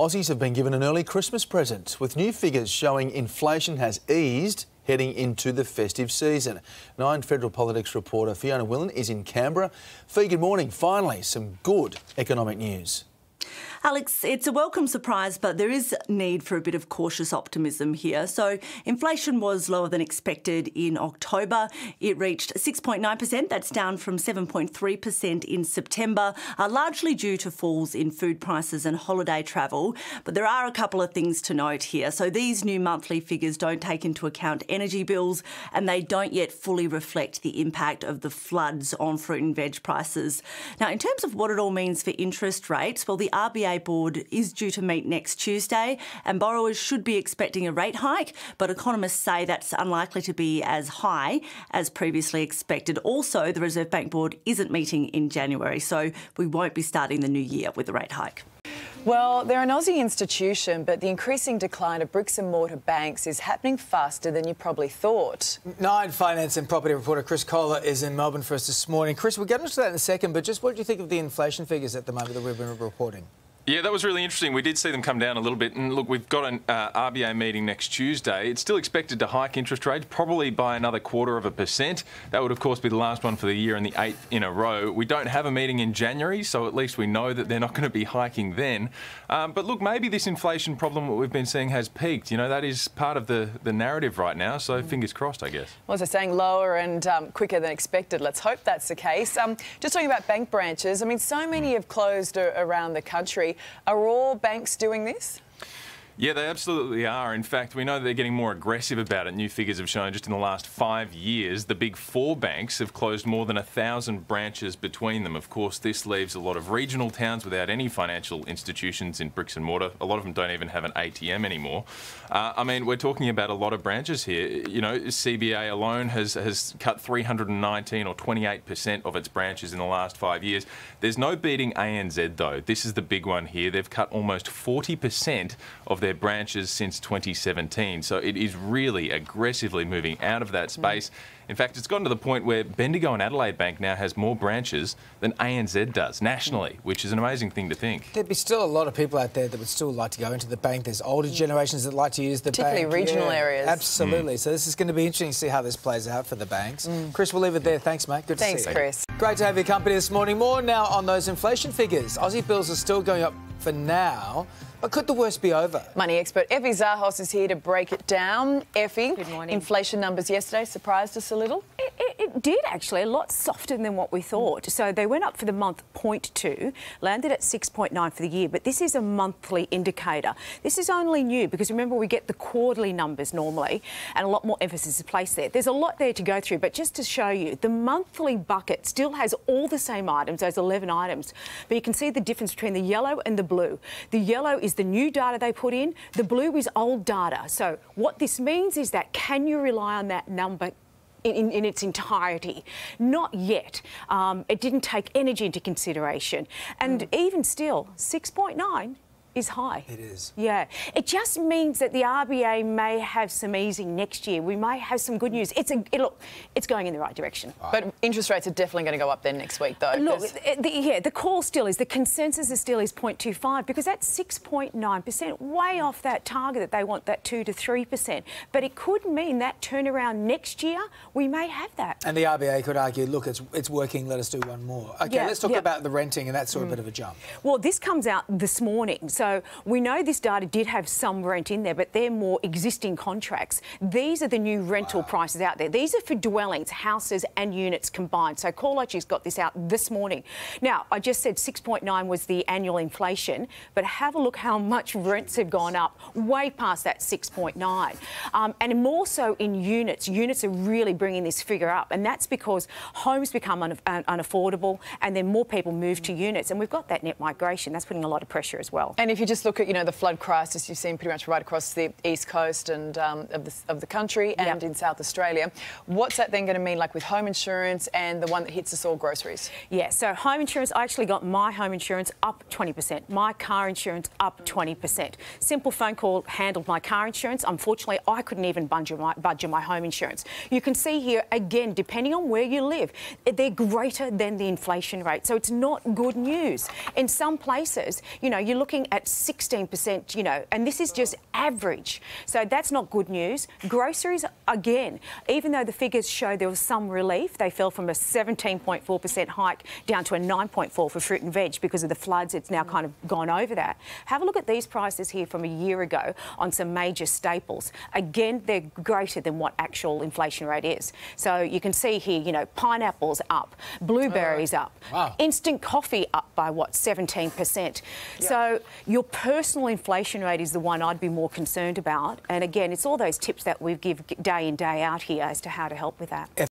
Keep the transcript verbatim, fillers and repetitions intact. Aussies have been given an early Christmas present, with new figures showing inflation has eased heading into the festive season. Nine Federal Politics reporter Fiona Willen is in Canberra. Fee, good morning. Finally, some good economic news. Alex, it's a welcome surprise, but there is need for a bit of cautious optimism here. So inflation was lower than expected in October. It reached six point nine percent. That's down from seven point three percent in September, uh, largely due to falls in food prices and holiday travel. But there are a couple of things to note here. So these new monthly figures don't take into account energy bills, and they don't yet fully reflect the impact of the floods on fruit and veg prices. Now, in terms of what it all means for interest rates, well, the R B A board is due to meet next Tuesday, and borrowers should be expecting a rate hike, but economists say that's unlikely to be as high as previously expected. Also, the Reserve Bank board isn't meeting in January, so we won't be starting the new year with a rate hike. Well, they're an Aussie institution, but the increasing decline of bricks and mortar banks is happening faster than you probably thought. Nine Finance and Property reporter Chris Kohler is in Melbourne for us this morning. Chris, we'll get into that in a second, but just what do you think of the inflation figures at the moment that we've been reporting? Yeah, that was really interesting. We did see them come down a little bit. And look, we've got an uh, R B A meeting next Tuesday. It's still expected to hike interest rates probably by another quarter of a percent. That would, of course, be the last one for the year and the eighth in a row. We don't have a meeting in January, so at least we know that they're not going to be hiking then. Um, but look, maybe this inflation problem that we've been seeing has peaked. You know, that is part of the, the narrative right now. So fingers crossed, I guess. Well, as they're saying, lower and um, quicker than expected. Let's hope that's the case. Um, just talking about bank branches, I mean, so many have closed around the country. Are all banks doing this? Yeah, they absolutely are. In fact, we know they're getting more aggressive about it. New figures have shown just in the last five years, the big four banks have closed more than a thousand branches between them. Of course, this leaves a lot of regional towns without any financial institutions in bricks and mortar. A lot of them don't even have an A T M anymore. Uh, I mean, we're talking about a lot of branches here. You know, C B A alone has, has cut three hundred nineteen or twenty-eight percent of its branches in the last five years. There's no beating A N Z, though. This is the big one here. They've cut almost forty percent of their branches since twenty seventeen. So it is really aggressively moving out of that space. In fact, it's gotten to the point where Bendigo and Adelaide Bank now has more branches than A N Z does nationally, which is an amazing thing to think. There'd be still a lot of people out there that would still like to go into the bank. There's older generations that like to use the bank. Particularly regional areas. Absolutely. Mm. So this is going to be interesting to see how this plays out for the banks. Mm. Chris, we'll leave it there. Thanks, mate. Good to see you. Thanks, Chris. Great to have your company this morning. More now on those inflation figures. Aussie bills are still going up for now, but could the worst be over? Money expert Effie Zahos is here to break it down. Effie, good morning. Inflation numbers yesterday surprised us a little? It, it, it did, actually, a lot softer than what we thought. Mm. So they went up for the month zero point two, landed at six point nine for the year, but this is a monthly indicator. This is only new because, remember, we get the quarterly numbers normally and a lot more emphasis is placed there. There's a lot there to go through, but just to show you, the monthly bucket still has all the same items, those eleven items, but you can see the difference between the yellow and the blue. The yellow is the new data they put in, the blue is old data. So what this means is that can you rely on that number In, in its entirety? Not yet. Um, it didn't take energy into consideration. And mm. even still, six point nine is high. It is. Yeah. It just means that the R B A may have some easing next year. We may have some good news. It's a, it, look, it's going in the right direction. Right. But interest rates are definitely going to go up then next week, though. Look, the, yeah, the call still is, the consensus is still is zero point two five, because that's six point nine percent, way off that target that they want, that two to three percent. But it could mean that turnaround next year, we may have that. And the R B A could argue, look, it's, it's working, let us do one more. OK, yeah, let's talk yeah. about the renting, and that's sort of mm. a bit of a jump. Well, this comes out this morning, so So we know this data did have some rent in there, but they're more existing contracts. These are the new rental wow. prices out there. These are for dwellings, houses and units combined. So Callachi's got this out this morning. Now, I just said six point nine was the annual inflation, but have a look how much rents have gone up, way past that six point nine. Um, and more so in units. Units are really bringing this figure up, and that's because homes become un un unaffordable and then more people move to units. And we've got that net migration. That's putting a lot of pressure as well. And And if you just look at, you know, the flood crisis you've seen pretty much right across the east coast and um, of, the, of the country and yep. in South Australia, what's that then going to mean, like with home insurance and the one that hits us all, groceries? Yeah, so home insurance, I actually got my home insurance up twenty percent, my car insurance up twenty percent. Simple phone call handled my car insurance. Unfortunately, I couldn't even budget my, budget my home insurance. You can see here, again, depending on where you live, they're greater than the inflation rate. So it's not good news. In some places, you know, you're looking at at sixteen percent, you know, and this is just average. So that's not good news. Groceries, again, even though the figures show there was some relief, they fell from a seventeen point four percent hike down to a nine point four for fruit and veg because of the floods. It's now kind of gone over that. Have a look at these prices here from a year ago on some major staples. Again, they're greater than what actual inflation rate is. So you can see here, you know, pineapples up, blueberries uh, up, wow. instant coffee up by what, seventeen percent. Yep. So your personal inflation rate is the one I'd be more concerned about. And again, it's all those tips that we give day in, day out here as to how to help with that. Effie.